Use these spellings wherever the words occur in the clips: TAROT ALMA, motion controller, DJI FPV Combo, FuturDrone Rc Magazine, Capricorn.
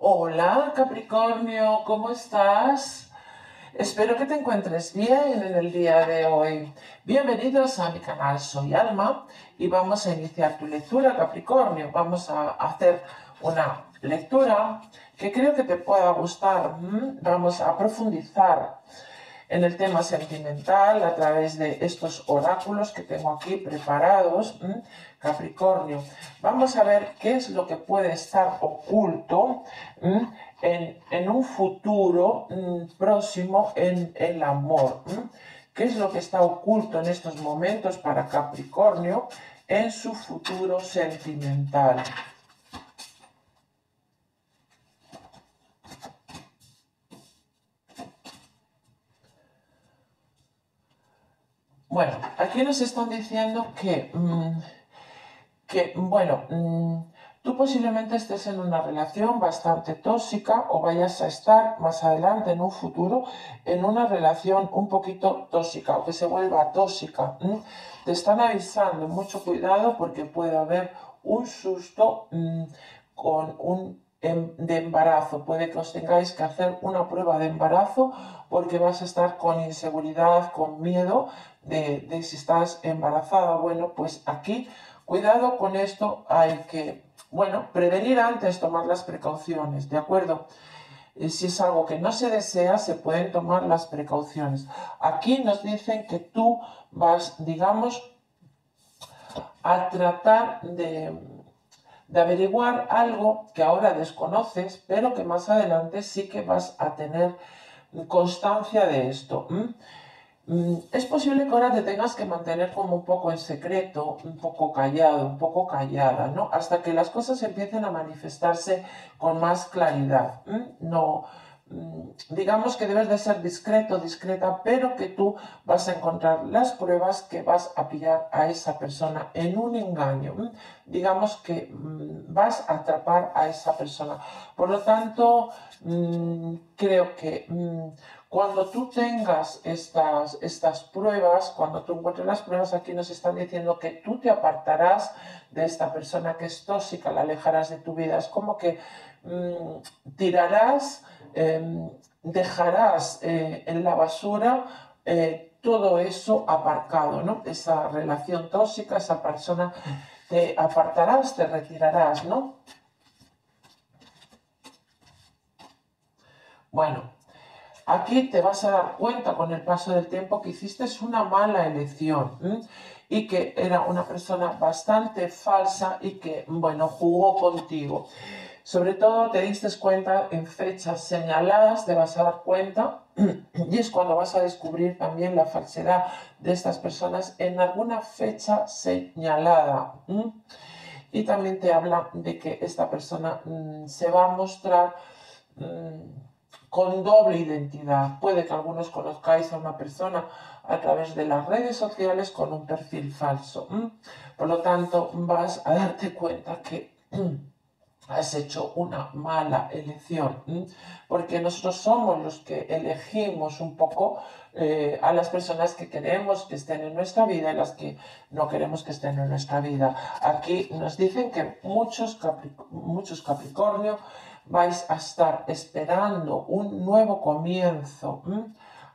Hola Capricornio, ¿cómo estás? Espero que te encuentres bien en el día de hoy. Bienvenidos a mi canal, soy Alma y vamos a iniciar tu lectura, Capricornio. Vamos a hacer una lectura que creo que te pueda gustar. Vamos a profundizar en el tema sentimental a través de estos oráculos que tengo aquí preparados, Capricornio. Vamos a ver qué es lo que puede estar oculto en un futuro próximo en el amor. ¿Qué es lo que está oculto en estos momentos para Capricornio en su futuro sentimental? Bueno, aquí nos están diciendo que tú posiblemente estés en una relación bastante tóxica o vayas a estar más adelante en un futuro en una relación un poquito tóxica o que se vuelva tóxica. Te están avisando, mucho cuidado porque puede haber un susto con un de embarazo, puede que os tengáis que hacer una prueba de embarazo porque vas a estar con inseguridad, con miedo de si estás embarazada. Bueno, pues aquí cuidado con esto, hay que, bueno, prevenir antes, tomar las precauciones, ¿de acuerdo? Si es algo que no se desea, se pueden tomar las precauciones. Aquí nos dicen que tú vas, digamos, a tratar de averiguar algo que ahora desconoces, pero que más adelante sí que vas a tener constancia de esto. Es posible que ahora te tengas que mantener como un poco en secreto, un poco callado, un poco callada, ¿no? Hasta que las cosas empiecen a manifestarse con más claridad. No, digamos que debes de ser discreto, discreta, pero que tú vas a encontrar las pruebas que vas a pillar a esa persona en un engaño. Digamos que vas a atrapar a esa persona. Por lo tanto, creo que cuando tú tengas estas pruebas, cuando tú encuentres las pruebas, aquí nos están diciendo que tú te apartarás de esta persona que es tóxica, la alejarás de tu vida. Es como que tirarás, dejarás en la basura todo eso aparcado, ¿no? Esa relación tóxica, esa persona, te apartarás, te retirarás, ¿no? Bueno, aquí te vas a dar cuenta con el paso del tiempo que hiciste una mala elección y que era una persona bastante falsa y que, bueno, jugó contigo. Sobre todo te diste cuenta en fechas señaladas, te vas a dar cuenta y es cuando vas a descubrir también la falsedad de estas personas en alguna fecha señalada. Y también te habla de que esta persona se va a mostrar con doble identidad. Puede que algunos conozcáis a una persona a través de las redes sociales con un perfil falso. Por lo tanto, vas a darte cuenta que has hecho una mala elección, porque nosotros somos los que elegimos un poco a las personas que queremos que estén en nuestra vida y las que no queremos que estén en nuestra vida. Aquí nos dicen que muchos Capricornio vais a estar esperando un nuevo comienzo.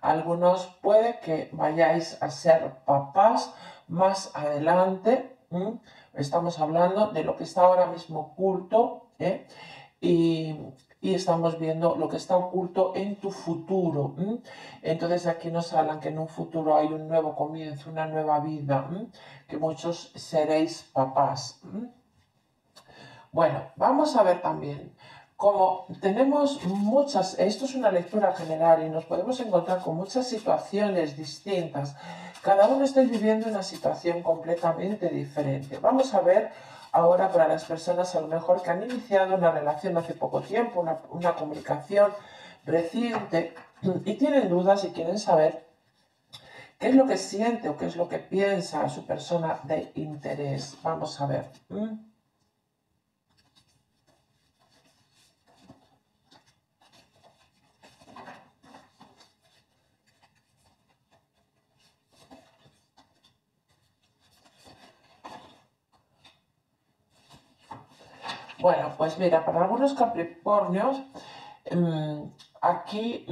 Algunos puede que vayáis a ser papás más adelante. Estamos hablando de lo que está ahora mismo oculto, y estamos viendo lo que está oculto en tu futuro. Entonces aquí nos hablan que en un futuro hay un nuevo comienzo, una nueva vida, que muchos seréis papás. Bueno, vamos a ver también, como tenemos muchas, esto es una lectura general y nos podemos encontrar con muchas situaciones distintas. Cada uno estáis viviendo una situación completamente diferente. Vamos a ver ahora para las personas a lo mejor que han iniciado una relación hace poco tiempo, una comunicación reciente y tienen dudas y quieren saber qué es lo que siente o qué es lo que piensa su persona de interés. Vamos a ver. Bueno, pues mira, para algunos Capricornios, aquí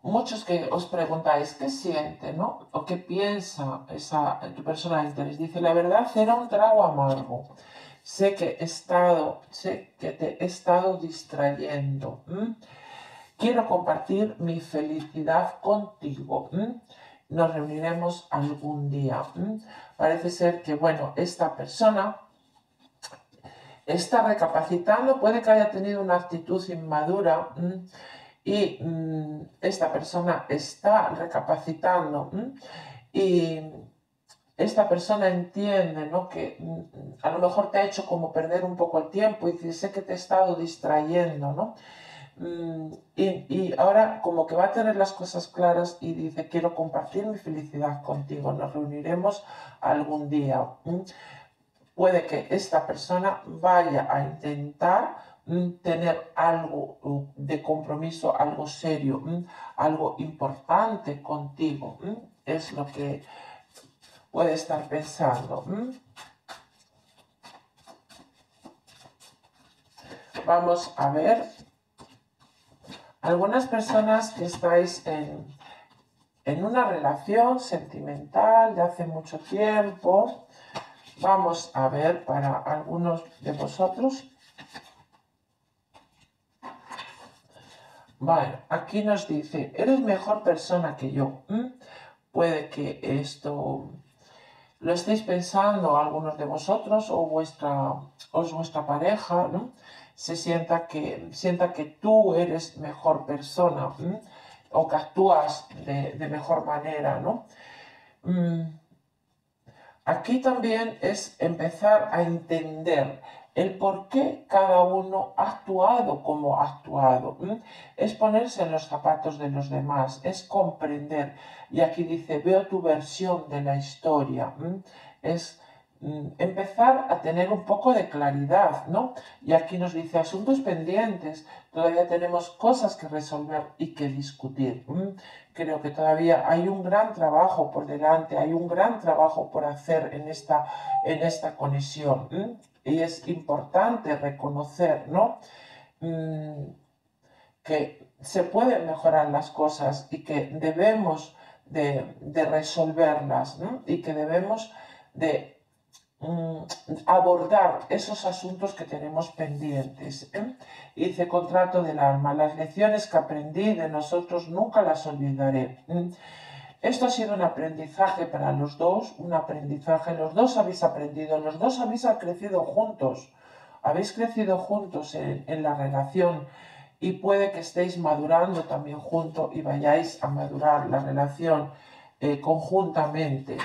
muchos que os preguntáis qué siente, ¿no? O qué piensa esa persona de interés. Dice, la verdad era un trago amargo. Sé que te he estado distrayendo. Quiero compartir mi felicidad contigo. Nos reuniremos algún día. Parece ser que, bueno, esta persona está recapacitando, puede que haya tenido una actitud inmadura y esta persona está recapacitando y esta persona entiende, ¿no?, que a lo mejor te ha hecho como perder un poco el tiempo y dice, sé que te he estado distrayendo, ¿no? Y ahora como que va a tener las cosas claras y dice, quiero compartir mi felicidad contigo, nos reuniremos algún día. Puede que esta persona vaya a intentar tener algo de compromiso, algo serio, algo importante contigo. Es lo que puede estar pensando. Vamos a ver. Algunas personas que estáis en una relación sentimental de hace mucho tiempo. Vamos a ver para algunos de vosotros. Bueno, aquí nos dice, eres mejor persona que yo. Puede que esto lo estéis pensando algunos de vosotros o vuestra pareja, ¿no? Se sienta que tú eres mejor persona o que actúas de mejor manera, ¿no? Aquí también es empezar a entender el por qué cada uno ha actuado como ha actuado. Es ponerse en los zapatos de los demás, es comprender. Y aquí dice, veo tu versión de la historia. Es empezar a tener un poco de claridad, ¿no? Y aquí nos dice, asuntos pendientes, todavía tenemos cosas que resolver y que discutir. Creo que todavía hay un gran trabajo por delante, hay un gran trabajo por hacer en esta conexión. Y es importante reconocer, ¿no?, que se pueden mejorar las cosas y que debemos de resolverlas, ¿no?, y que debemos de abordar esos asuntos que tenemos pendientes. Hice contrato del alma, las lecciones que aprendí de nosotros nunca las olvidaré. Esto ha sido un aprendizaje para los dos, un aprendizaje, los dos habéis aprendido, los dos habéis crecido juntos, en la relación y puede que estéis madurando también juntos y vayáis a madurar la relación conjuntamente.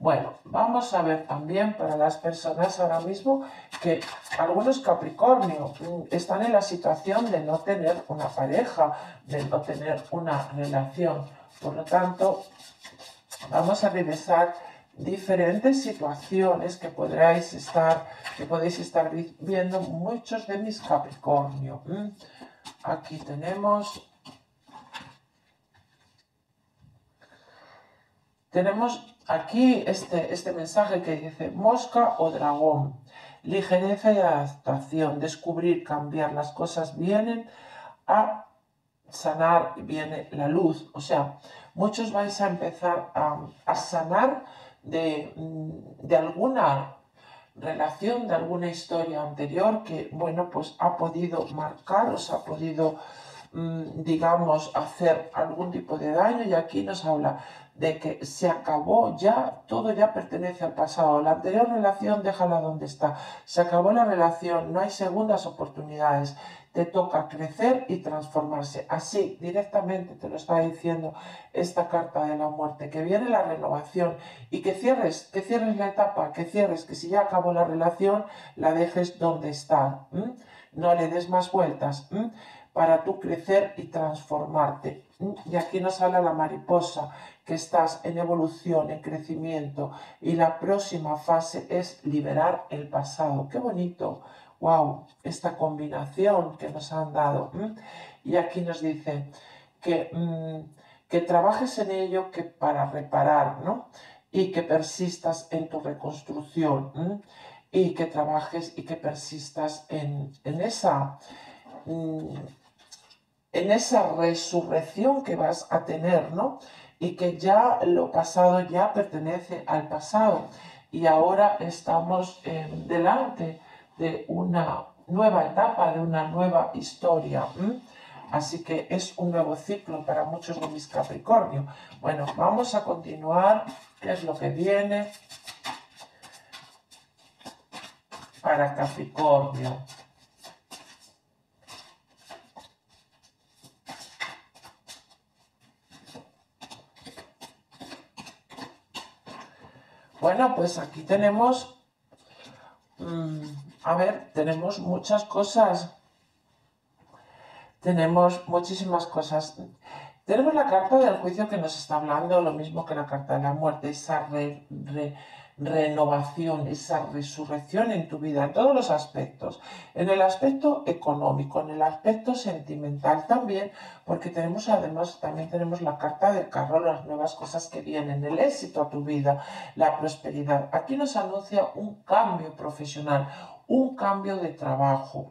Bueno, vamos a ver también para las personas ahora mismo que algunos Capricornio están en la situación de no tener una pareja, de no tener una relación. Por lo tanto, vamos a revisar diferentes situaciones que podéis estar viendo muchos de mis Capricornio. Aquí tenemos... aquí este mensaje que dice mosca o dragón, ligereza y adaptación, descubrir, cambiar, las cosas vienen a sanar, viene la luz. O sea, muchos vais a empezar a sanar de alguna relación, de alguna historia anterior que, bueno, pues ha podido marcaros, ha podido, digamos, hacer algún tipo de daño. Y aquí nos habla de que se acabó ya, todo ya pertenece al pasado, la anterior relación déjala donde está, se acabó la relación, no hay segundas oportunidades, te toca crecer y transformarse. Así directamente te lo está diciendo esta carta de la muerte, que viene la renovación y que cierres la etapa, que si ya acabó la relación la dejes donde está, no le des más vueltas, para tú crecer y transformarte. Y aquí nos habla la mariposa, que estás en evolución, en crecimiento, y la próxima fase es liberar el pasado. ¡Qué bonito! ¡Wow! Esta combinación que nos han dado. Y aquí nos dice que trabajes en ello, que para reparar, ¿no?, y que persistas en tu reconstrucción. y que trabajes y que persistas en esa resurrección que vas a tener, ¿no? Y que ya lo pasado ya pertenece al pasado y ahora estamos delante de una nueva etapa, de una nueva historia. Así que es un nuevo ciclo para muchos de mis Capricornio. Bueno, vamos a continuar. ¿Qué es lo que viene para Capricornio? Bueno, pues aquí tenemos, a ver, tenemos muchas cosas. Tenemos muchísimas cosas. Tenemos la carta del juicio que nos está hablando, lo mismo que la carta de la muerte, esa renovación, esa resurrección en tu vida, en todos los aspectos. En el aspecto económico, en el aspecto sentimental también, porque tenemos además, también tenemos la carta del carro, las nuevas cosas que vienen, el éxito a tu vida, la prosperidad. Aquí nos anuncia un cambio profesional, un cambio de trabajo,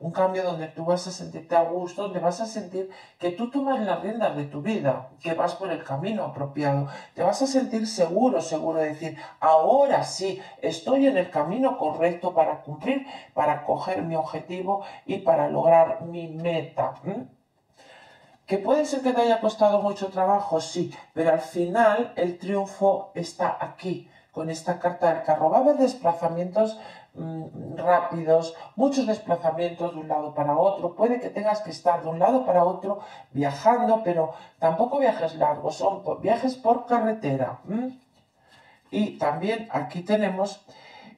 un cambio donde tú vas a sentirte a gusto, donde vas a sentir que tú tomas las riendas de tu vida, que vas por el camino apropiado, te vas a sentir seguro, seguro de decir, ahora sí, estoy en el camino correcto para cumplir, para coger mi objetivo y para lograr mi meta. ¿Que puede ser que te haya costado mucho trabajo? Sí, pero al final el triunfo está aquí, con esta carta del carro. Va a haber desplazamientos rápidos, muchos desplazamientos de un lado para otro, puede que tengas que estar de un lado para otro viajando, pero tampoco viajes largos, son viajes por carretera. Y también aquí tenemos,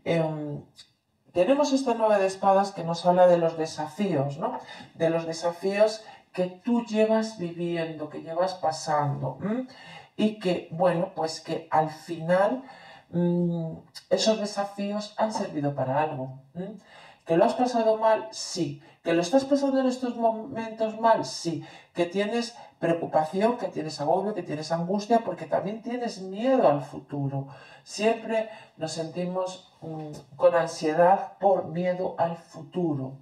esta 9 de espadas que nos habla de los desafíos, ¿no? De los desafíos que tú llevas viviendo, que llevas pasando, y que, bueno, pues que al final esos desafíos han servido para algo. ¿Que lo has pasado mal? Sí. ¿Que lo estás pasando en estos momentos mal? Sí. ¿Que tienes preocupación, que tienes agobio, que tienes angustia? Porque también tienes miedo al futuro. Siempre nos sentimos con ansiedad por miedo al futuro.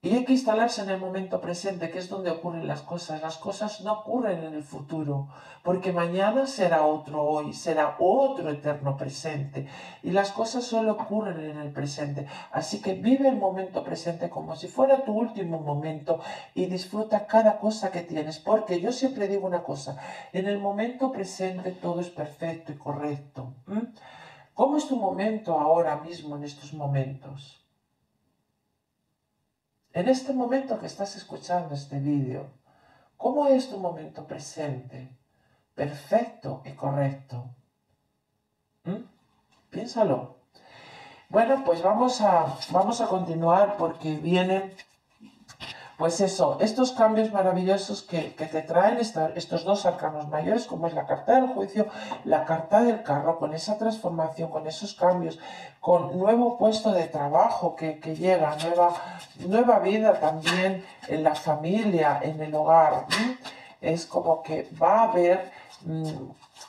Y hay que instalarse en el momento presente, que es donde ocurren las cosas. Las cosas no ocurren en el futuro, porque mañana será otro hoy, será otro eterno presente. Y las cosas solo ocurren en el presente. Así que vive el momento presente como si fuera tu último momento y disfruta cada cosa que tienes. Porque yo siempre digo una cosa, en el momento presente todo es perfecto y correcto. ¿Cómo es tu momento ahora mismo en estos momentos? En este momento que estás escuchando este vídeo, ¿cómo es tu momento presente? Perfecto y correcto. Piénsalo. Bueno, pues vamos a continuar porque vienen, pues eso, estos cambios maravillosos que te traen estos 2 arcanos mayores, como es la carta del juicio, la carta del carro, con esa transformación, con esos cambios, con nuevo puesto de trabajo que llega, nueva vida también en la familia, en el hogar. Es como que va a haber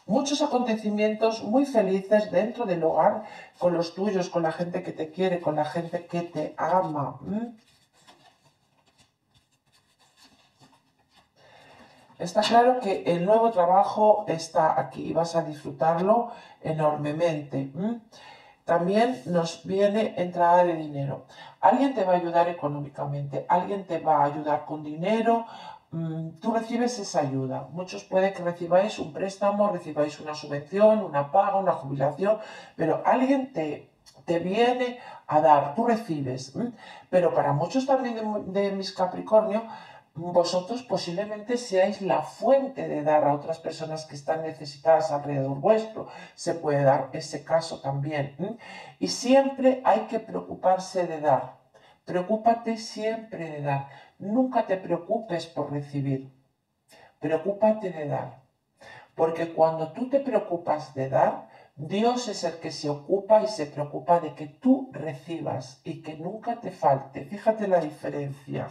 muchos acontecimientos muy felices dentro del hogar, con los tuyos, con la gente que te quiere, con la gente que te ama. Está claro que el nuevo trabajo está aquí y vas a disfrutarlo enormemente. También nos viene entrada de dinero. Alguien te va a ayudar económicamente, alguien te va a ayudar con dinero. Tú recibes esa ayuda. Muchos puede que recibáis un préstamo, recibáis una subvención, una paga, una jubilación, pero alguien te viene a dar, tú recibes. Pero para muchos también de mis Capricornio, vosotros posiblemente seáis la fuente de dar a otras personas que están necesitadas alrededor vuestro. Se puede dar ese caso también. Y siempre hay que preocuparse de dar. Preocúpate siempre de dar. Nunca te preocupes por recibir. Preocúpate de dar. Porque cuando tú te preocupas de dar, Dios es el que se ocupa y se preocupa de que tú recibas y que nunca te falte. Fíjate la diferencia.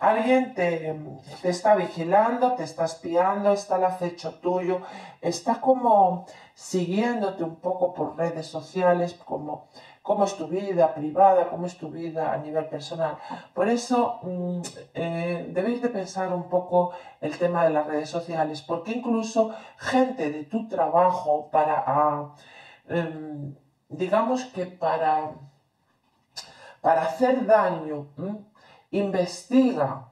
Alguien te está vigilando, te está espiando, está al acecho tuyo, está como siguiéndote un poco por redes sociales, como cómo es tu vida privada, cómo es tu vida a nivel personal. Por eso debéis de pensar un poco el tema de las redes sociales, porque incluso gente de tu trabajo para, digamos que para hacer daño, investiga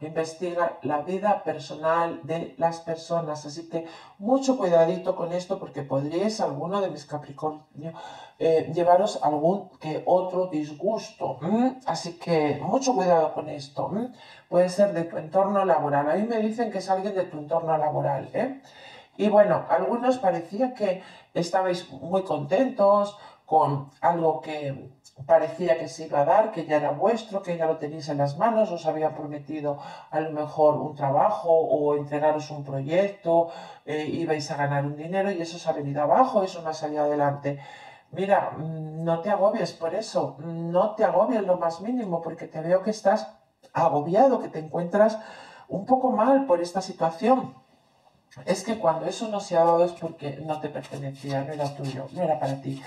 la vida personal de las personas. Así que mucho cuidadito con esto, porque podríais, alguno de mis Capricornio, llevaros algún que otro disgusto. Así que mucho cuidado con esto. Puede ser de tu entorno laboral. A mí me dicen que es alguien de tu entorno laboral, ¿eh? Y bueno, algunos parecía que estabais muy contentos con algo que parecía que se iba a dar, que ya era vuestro, que ya lo tenéis en las manos, os había prometido a lo mejor un trabajo o entregaros un proyecto, ibais a ganar un dinero y eso se ha venido abajo, eso no ha salido adelante. Mira, no te agobies por eso, no te agobies lo más mínimo, porque te veo que estás agobiado, que te encuentras un poco mal por esta situación. Es que cuando eso no se ha dado es porque no te pertenecía, no era tuyo, no era para ti.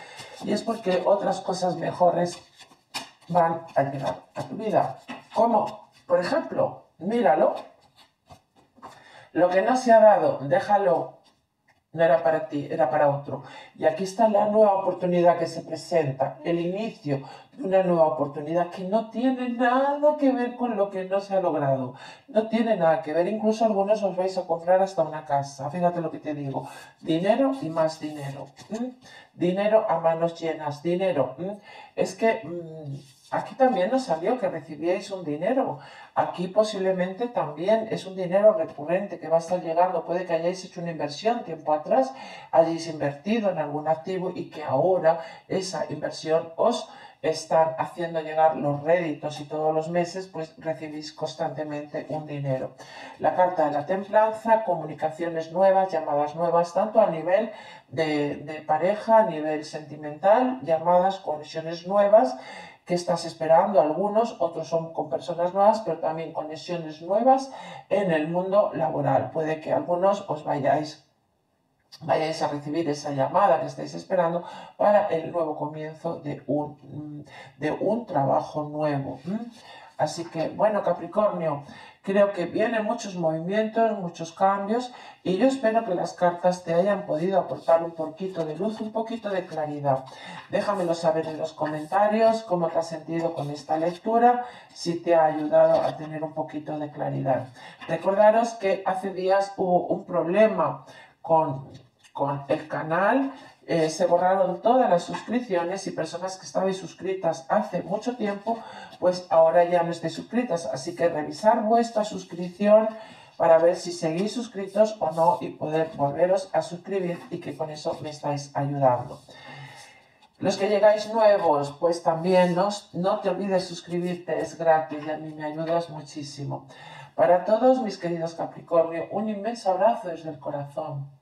Y es porque otras cosas mejores van a llegar a tu vida. Como, por ejemplo, míralo. Lo que no se ha dado, déjalo. No era para ti, era para otro. Y aquí está la nueva oportunidad que se presenta, el inicio de una nueva oportunidad que no tiene nada que ver con lo que no se ha logrado. No tiene nada que ver, incluso algunos os vais a comprar hasta una casa. Fíjate lo que te digo, dinero y más dinero. Dinero a manos llenas, dinero. Es que aquí también nos salió que recibíais un dinero. Aquí posiblemente también es un dinero recurrente que va a estar llegando. Puede que hayáis hecho una inversión tiempo atrás, hayáis invertido en algún activo y que ahora esa inversión os están haciendo llegar los réditos y todos los meses pues recibís constantemente un dinero. La carta de la templanza, comunicaciones nuevas, llamadas nuevas, tanto a nivel de pareja, a nivel sentimental, llamadas, conexiones nuevas, que estás esperando algunos, otros son con personas nuevas, pero también conexiones nuevas en el mundo laboral. Puede que algunos os vayáis a recibir esa llamada que estáis esperando para el nuevo comienzo de un trabajo nuevo. Así que, bueno, Capricornio, creo que vienen muchos movimientos, muchos cambios, y yo espero que las cartas te hayan podido aportar un poquito de luz, un poquito de claridad. Déjamelo saber en los comentarios cómo te has sentido con esta lectura, si te ha ayudado a tener un poquito de claridad. Recordaros que hace días hubo un problema con el canal. Se borraron todas las suscripciones y personas que estabais suscritas hace mucho tiempo, pues ahora ya no estáis suscritas. Así que revisar vuestra suscripción para ver si seguís suscritos o no y poder volveros a suscribir, y que con eso me estáis ayudando. Los que llegáis nuevos, pues también no te olvides suscribirte, es gratis y a mí me ayudas muchísimo. Para todos mis queridos Capricornio, un inmenso abrazo desde el corazón.